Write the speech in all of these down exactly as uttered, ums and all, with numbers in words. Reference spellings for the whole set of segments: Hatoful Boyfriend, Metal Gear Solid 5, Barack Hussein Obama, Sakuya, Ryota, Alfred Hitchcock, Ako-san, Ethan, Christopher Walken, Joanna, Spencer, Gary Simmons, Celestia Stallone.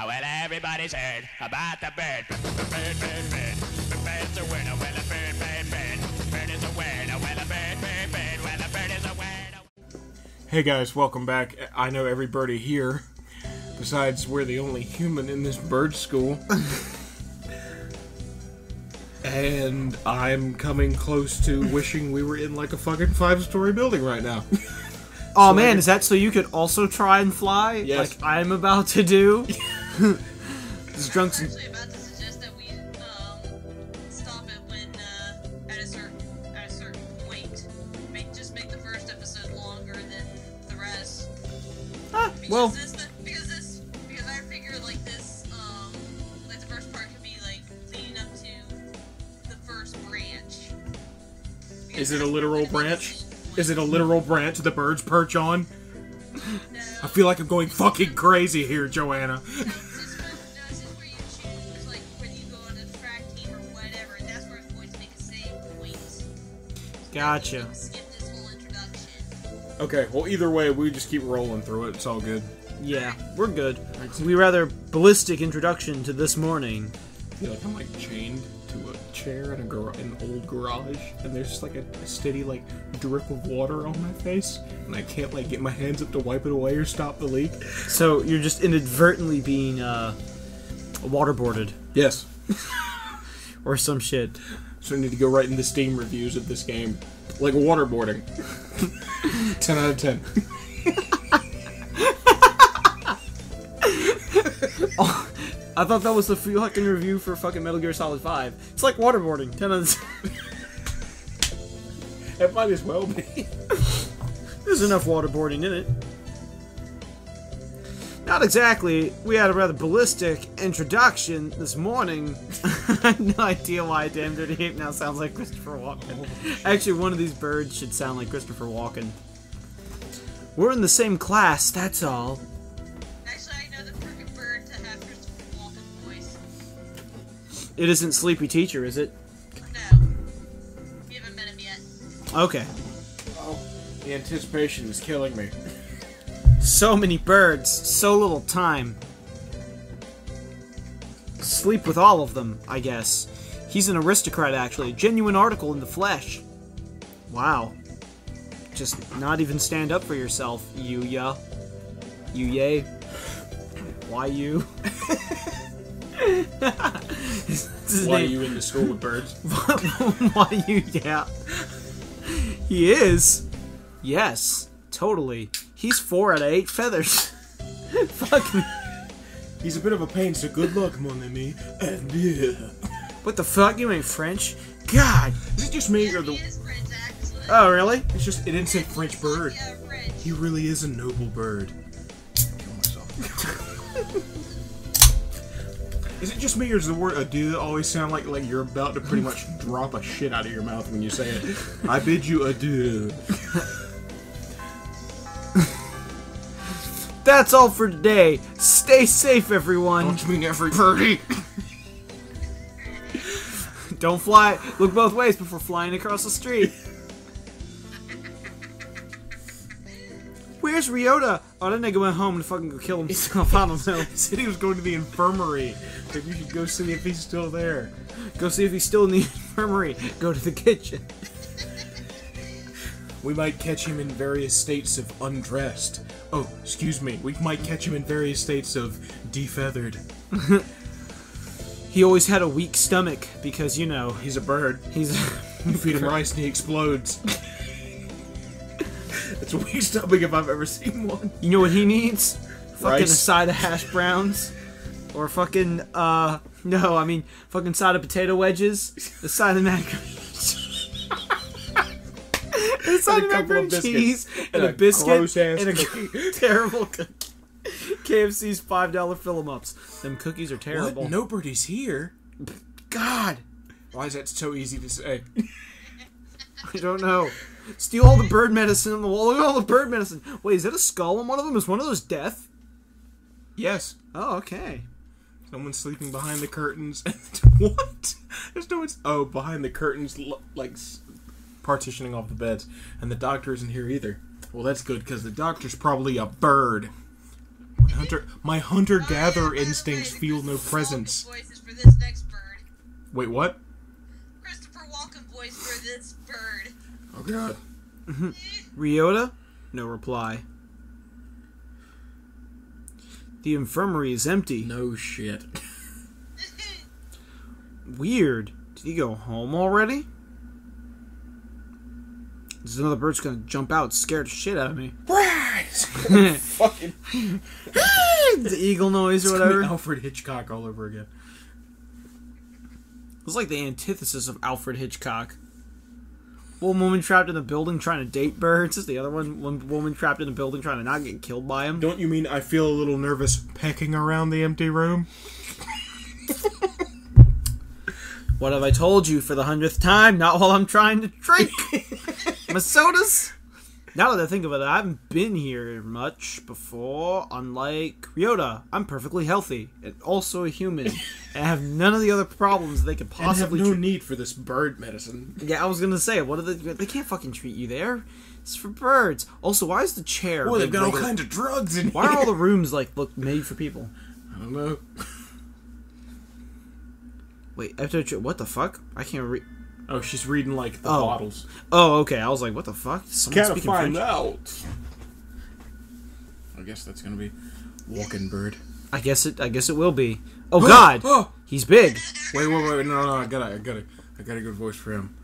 Oh, well, everybody's heard about the bird. Bird, bird, bird. The bird's a word. Oh, well, a bird, bird, bird. Bird is a word. Oh, well, a bird, bird, bird. Well, a bird is a word. Hey guys, welcome back. I know every birdie here. Besides, we're the only human in this bird school. And I'm coming close to wishing we were in like a fucking five-story building right now. Oh so man, could... is that so you could also try and fly? Yes. Like I'm about to do? This drunk's... I was actually about to suggest that we um, stop it when, uh, at, a certain, at a certain point. Make, just make the first episode longer than the rest. Ah, because well... This, because this, because I figure like this, um, like the first part could be like leading up to the first branch. Because is it a literal branch? Is it a literal branch the birds perch on? No. I feel like I'm going fucking crazy here, Joanna. No, this is where you choose, like, when you go on a track team or whatever, and that's where it's going to make a save point. Gotcha. Skip this whole introduction. Okay, well, either way, we just keep rolling through it. It's all good. Yeah, we're good. We rather ballistic introduction to this morning. I feel like I'm, like, chained to a chair in, a gar in an old garage, and there's just like a, a steady like drip of water on my face, and I can't like get my hands up to wipe it away or stop the leak. So you're just inadvertently being uh, waterboarded. Yes. Or some shit. So I need to go right into Steam reviews of this game. Like waterboarding. ten out of ten. Oh. I thought that was the fucking review for fucking Metal Gear Solid five. It's like waterboarding. ten out of ten. It might as well be. There's enough waterboarding in it. Not exactly. We had a rather ballistic introduction this morning. I have no idea why Damn Dirty Ape now sounds like Christopher Walken. Oh, actually, one of these birds should sound like Christopher Walken. We're in the same class, that's all. It isn't Sleepy Teacher, is it? No. We haven't met him yet. Okay. Oh, the anticipation is killing me. So many birds, so little time. Sleep with all of them, I guess. He's an aristocrat, actually. A genuine article in the flesh. Wow. Just not even stand up for yourself, you ya. You yay. Why you? Why name. Are you in the school with birds? Why you? Yeah, he is. Yes, totally. He's four out of eight feathers. Fuck me. He's a bit of a pain, so good luck, mon ami. And yeah. What the fuck? You ain't French? God. Is it just me yeah, or the? He is French, actually. Oh really? It's just it didn't say French bird. Yeah, French. He really is a noble bird. Kill myself. Is it just me, or does the word adieu always sound like like you're about to pretty much drop a shit out of your mouth when you say it? I bid you adieu. That's all for today. Stay safe, everyone. Don't you mean every birdie? Don't fly. Look both ways before flying across the street. Where's Ryota? Oh, that nigga went home and fucking go kill himself. I don't know. He said he was going to the infirmary. Like, you should go see if he's still there. Go see if he's still in the infirmary. Go to the kitchen. We might catch him in various states of undressed. Oh, excuse me. We might catch him in various states of defeathered. He always had a weak stomach because, you know. He's a bird. He's a you feed him rice and he explodes. It's a weak stomach if I've ever seen one. You know what he needs? Fucking rice. A side of hash browns. Or fucking, uh, no, I mean, fucking side of potato wedges. The side of macaroni The side of macaroni cheese. And, and a, a biscuit. And a cookie. Terrible cookie. K F C's five dollar fill-em-ups. Them cookies are terrible. What? Nobody's here. God. Why is that so easy to say? I don't know. Steal all the bird medicine on the wall. Look at all the bird medicine. Wait, is that a skull on one of them? Is one of those death? Yes. Oh, okay. Someone's sleeping behind the curtains. What? There's no one's... Oh, behind the curtains, like, partitioning off the beds. And the doctor isn't here either. Well, that's good, because the doctor's probably a bird. Hunter, my hunter-gatherer instincts feel no presence. Voices for this next bird. Wait, what? Christopher Walken voice for this bird. Oh god. Ryota? No reply. The infirmary is empty. No shit. Weird. Did he go home already? There's another bird's gonna jump out, scared the shit out of me. Fucking the eagle noise or whatever. Alfred Hitchcock all over again. It's like the antithesis of Alfred Hitchcock. One woman trapped in a building trying to date birds. Is the other one one woman trapped in a building trying to not get killed by him? Don't you mean I feel a little nervous pecking around the empty room? What have I told you for the hundredth time? Not while I'm trying to drink my sodas. Now that I think of it, I haven't been here much before. Unlike Ryota, I'm perfectly healthy and also a human, and have none of the other problems they could possibly. And have no need for this bird medicine. Yeah, I was gonna say, what are they? They can't fucking treat you there. It's for birds. Also, why is the chair? Well, they've got all kinds of drugs in here. Why are all the rooms like look made for people? I don't know. Wait, after what the fuck? I can't read. Oh, she's reading like the oh. bottles. Oh, okay. I was like, what the fuck? Someone's gotta find French? out. I guess that's gonna be Walken bird. I guess it. I guess it will be. Oh God, oh. he's big. Wait, wait, wait! No, no, I gotta, I gotta, I got a good voice for him.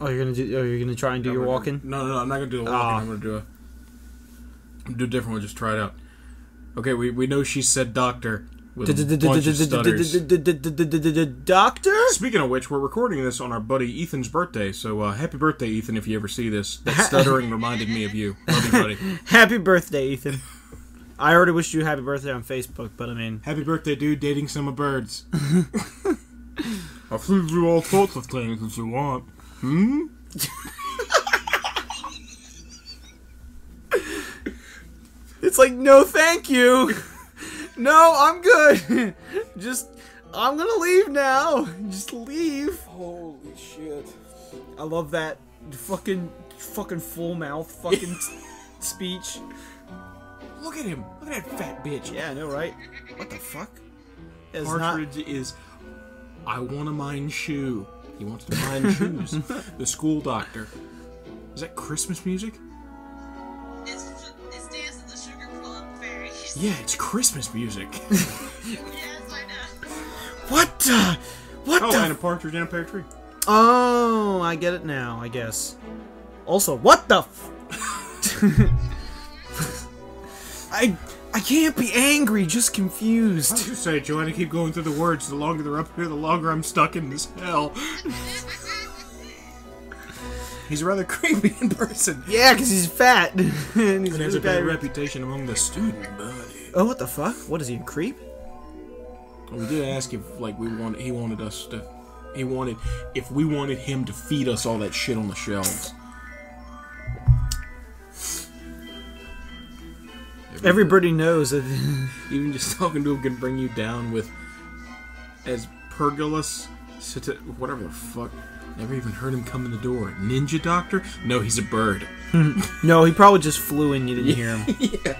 Oh, you're gonna do? Oh, you're gonna try and do no, your Walken? No, no, no, I'm not gonna do the Walken. Oh. I'm gonna do a, I'm do a different one. Just try it out. Okay, we we know she said doctor. Doctor? Speaking of which, we're recording this on our buddy Ethan's birthday, so uh, happy birthday, Ethan, if you ever see this. That stuttering reminded me of you. Love you, buddy. Happy birthday, Ethan. I already wished you happy birthday on Facebook, but I mean... Happy birthday, dude, dating some birds. I'll feed you all sorts of things if you want. Hmm? It's like, no thank you! No, I'm good. Just, I'm gonna leave now. Just leave. Holy shit! I love that fucking, fucking full mouth fucking speech. Look at him. Look at that fat bitch. Yeah, I know, right? What the fuck? It's Partridge not... is. I want to mine shoe. He wants to mine shoes. The school doctor. Is that Christmas music? Yeah, it's Christmas music. Yes, I know. What the? What oh, the? Oh, and a partridge in a pear tree. Oh, I get it now, I guess. Also, what the f- I, I can't be angry, just confused. I was just saying, Joanna, keep going through the words. The longer they're up here, the longer I'm stuck in this hell. He's rather creepy in person. Yeah, because he's fat. And he's and really has a bad reputation among the student body. Oh, what the fuck? What is he, a creep? Well, we did ask if, like, we wanted, he wanted us to, he wanted, if we wanted him to feed us all that shit on the shelves. Everybody knows that even just talking to him can bring you down with as pergolus, whatever the fuck. Never even heard him come in the door. Ninja doctor? No, he's a bird. No, he probably just flew in. You didn't hear him. Yeah.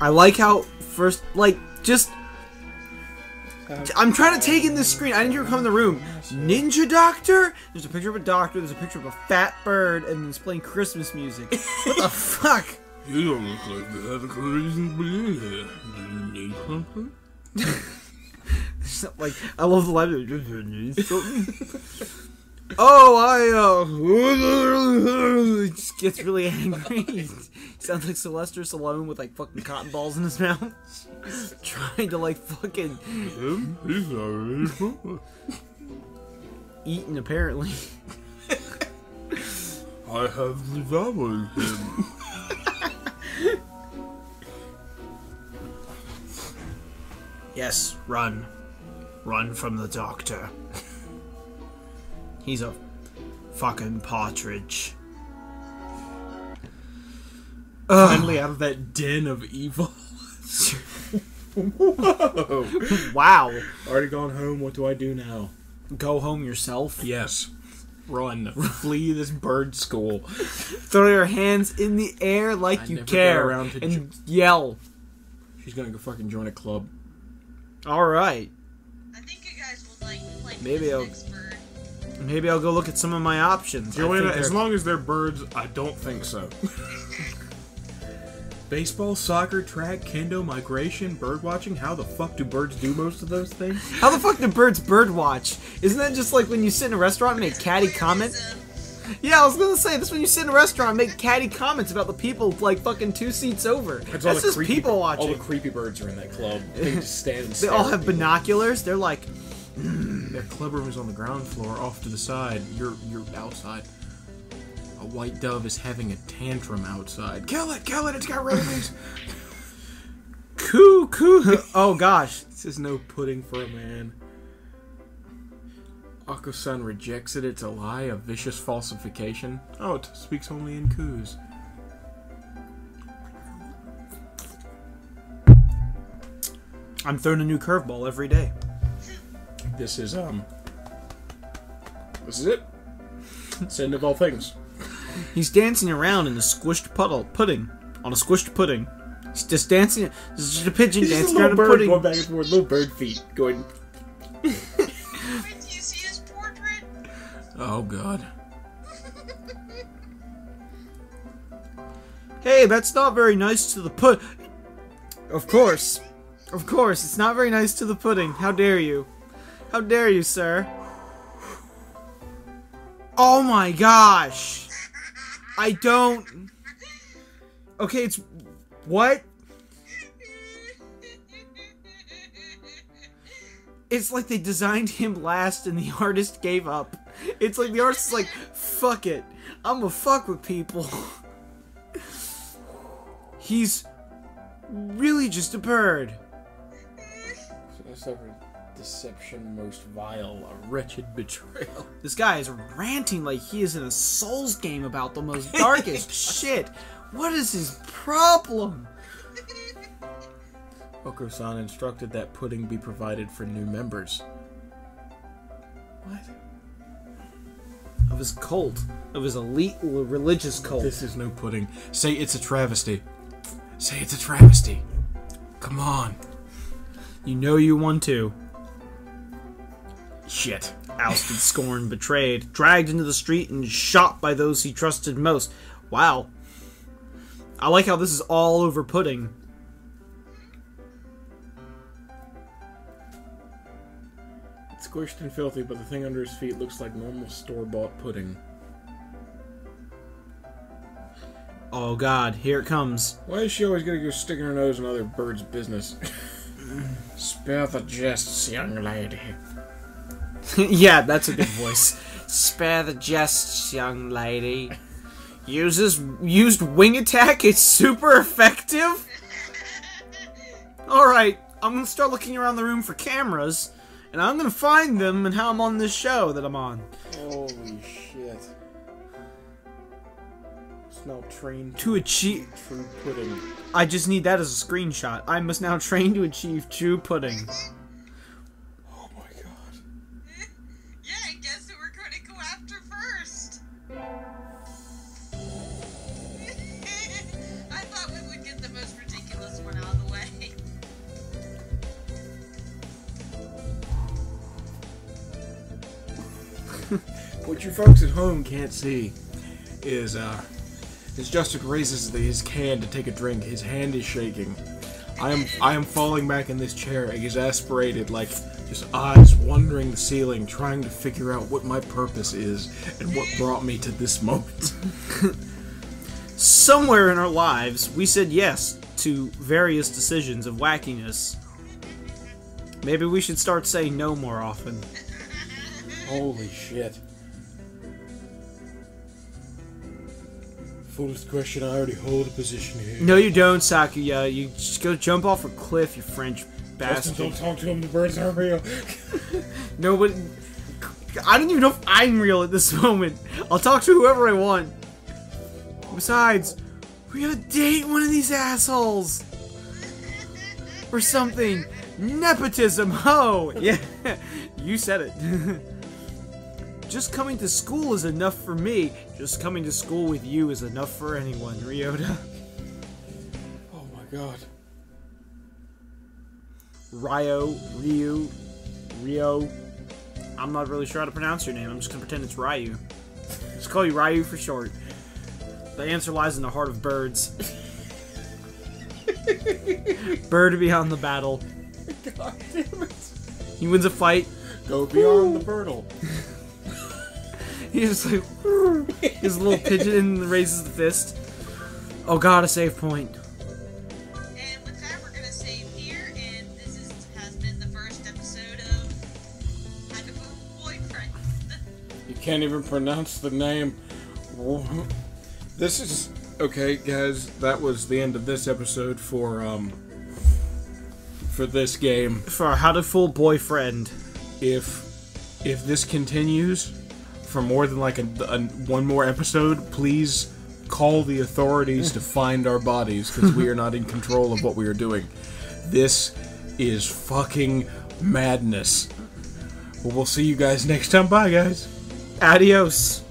I like how first, like, just... I'm trying to take in this screen. I didn't hear him come in the room. Ninja doctor? There's a picture of a doctor, there's a picture of a fat bird, and it's playing Christmas music. What the fuck? You don't look like you have a reason to be here. Do you need something? Like, I love the live. Oh, I, uh... just gets really angry. He sounds like Celestia Stallone with, like, fucking cotton balls in his mouth. Trying to, like, fucking... Eaten, apparently. I have devoured him. Yes, run. Run from the doctor. He's a fucking partridge. Ugh. Finally out of that den of evil. Whoa. Wow. Already gone home, what do I do now? Go home yourself? Yes. Run. Flee this bird school. Throw your hands in the air like I you care around and yell. She's gonna go fucking join a club. Alright. I think you guys would like like maybe I'll bird. Maybe I'll go look at some of my options. Joanna, as long as they're birds, I don't think so. Baseball, soccer, track, kendo, migration, birdwatching. How the fuck do birds do most of those things? How the fuck do birds birdwatch? Isn't that just like when you sit in a restaurant and make catty comments? Yeah, I was gonna say, that's when you sit in a restaurant and make catty comments about the people like fucking two seats over. That's, that's just creepy, people watching. All the creepy birds are in that club. They just stand and stare. They all have binoculars. They're like... Mm. Their club room is on the ground floor, off to the side. You're, you're outside. A white dove is having a tantrum outside. Kill it! Kill it! It's got rabies! Coo, coo! Oh gosh. This is no pudding for a man. Ako-san rejects it. It's a lie, a vicious falsification. Oh, it speaks only in coos. I'm throwing a new curveball every day. This is, um... This is it. It's the end of all things. He's dancing around in a squished puddle pudding. On a squished pudding. He's just dancing. This is a pigeon He's dancing just a around a bird pudding. Going back and forth, little bird feet going. Do you see his portrait? Oh god. Hey, that's not very nice to the pud. Of course. Of course, it's not very nice to the pudding. How dare you? How dare you, sir? Oh my gosh. I don't... Okay, it's... What? It's like they designed him last and the artist gave up. It's like the artist is like, fuck it. I'm gonna fuck with people. He's really just a bird. I suffered deception most vile, a wretched betrayal. This guy is ranting like he is in a Souls game about the most darkest shit. What is his problem? Oko-san instructed that pudding be provided for new members. What? Of his cult. Of his elite religious cult. This is no pudding. Say it's a travesty. Say it's a travesty. Come on. You know you want to. Shit. Ousted, scorned, betrayed, dragged into the street, and shot by those he trusted most. Wow. I like how this is all over pudding. It's squished and filthy, but the thing under his feet looks like normal store-bought pudding. Oh god, here it comes. Why is she always gonna go sticking her nose in other birds' business? Spare the jests, young lady. Yeah, that's a good voice. Spare the jests, young lady. Uses used wing attack. It's super effective. All right, I'm gonna start looking around the room for cameras, and I'm gonna find them and how I'm on this show that I'm on. Holy shit! It's now trained to, to achieve true pudding. I just need that as a screenshot. I must now train to achieve true pudding. What you folks at home can't see is, uh, as Justin raises the, his can to take a drink, his hand is shaking. I am, I am falling back in this chair, exasperated, like, just eyes wandering the ceiling, trying to figure out what my purpose is and what brought me to this moment. Somewhere in our lives, we said yes to various decisions of wackiness. Maybe we should start saying no more often. Holy shit. Foolish question, I already hold a position here. No you don't, Sakuya. You just go jump off a cliff, you French bastard. Justin, don't talk to him, the birds aren't real. No, but... I don't even know if I'm real at this moment. I'll talk to whoever I want. Besides, we gotta date one of these assholes. Or something. Nepotism, ho! Yeah, you said it. Just coming to school is enough for me. Just coming to school with you is enough for anyone, Ryota. Oh my god. Ryo, Ryu, Rio. I'm not really sure how to pronounce your name. I'm just gonna pretend it's Ryu. Just call you Ryu for short. The answer lies in the heart of birds. Bird beyond the battle. God damn it. He wins a fight. Go beyond Ooh. the birdle. He's just like, his little pigeon raises the fist. Oh god, a save point. And with that, we're going to save here, and this is, has been the first episode of Hatoful Boyfriend. You can't even pronounce the name. This is... Okay, guys, that was the end of this episode for, um... for this game. For Hatoful Boyfriend. If... if this continues... for more than like a, a one more episode, please call the authorities to find our bodies, because we are not in control of what we are doing. This is fucking madness. Well, we'll see you guys next time. Bye, guys. Adios.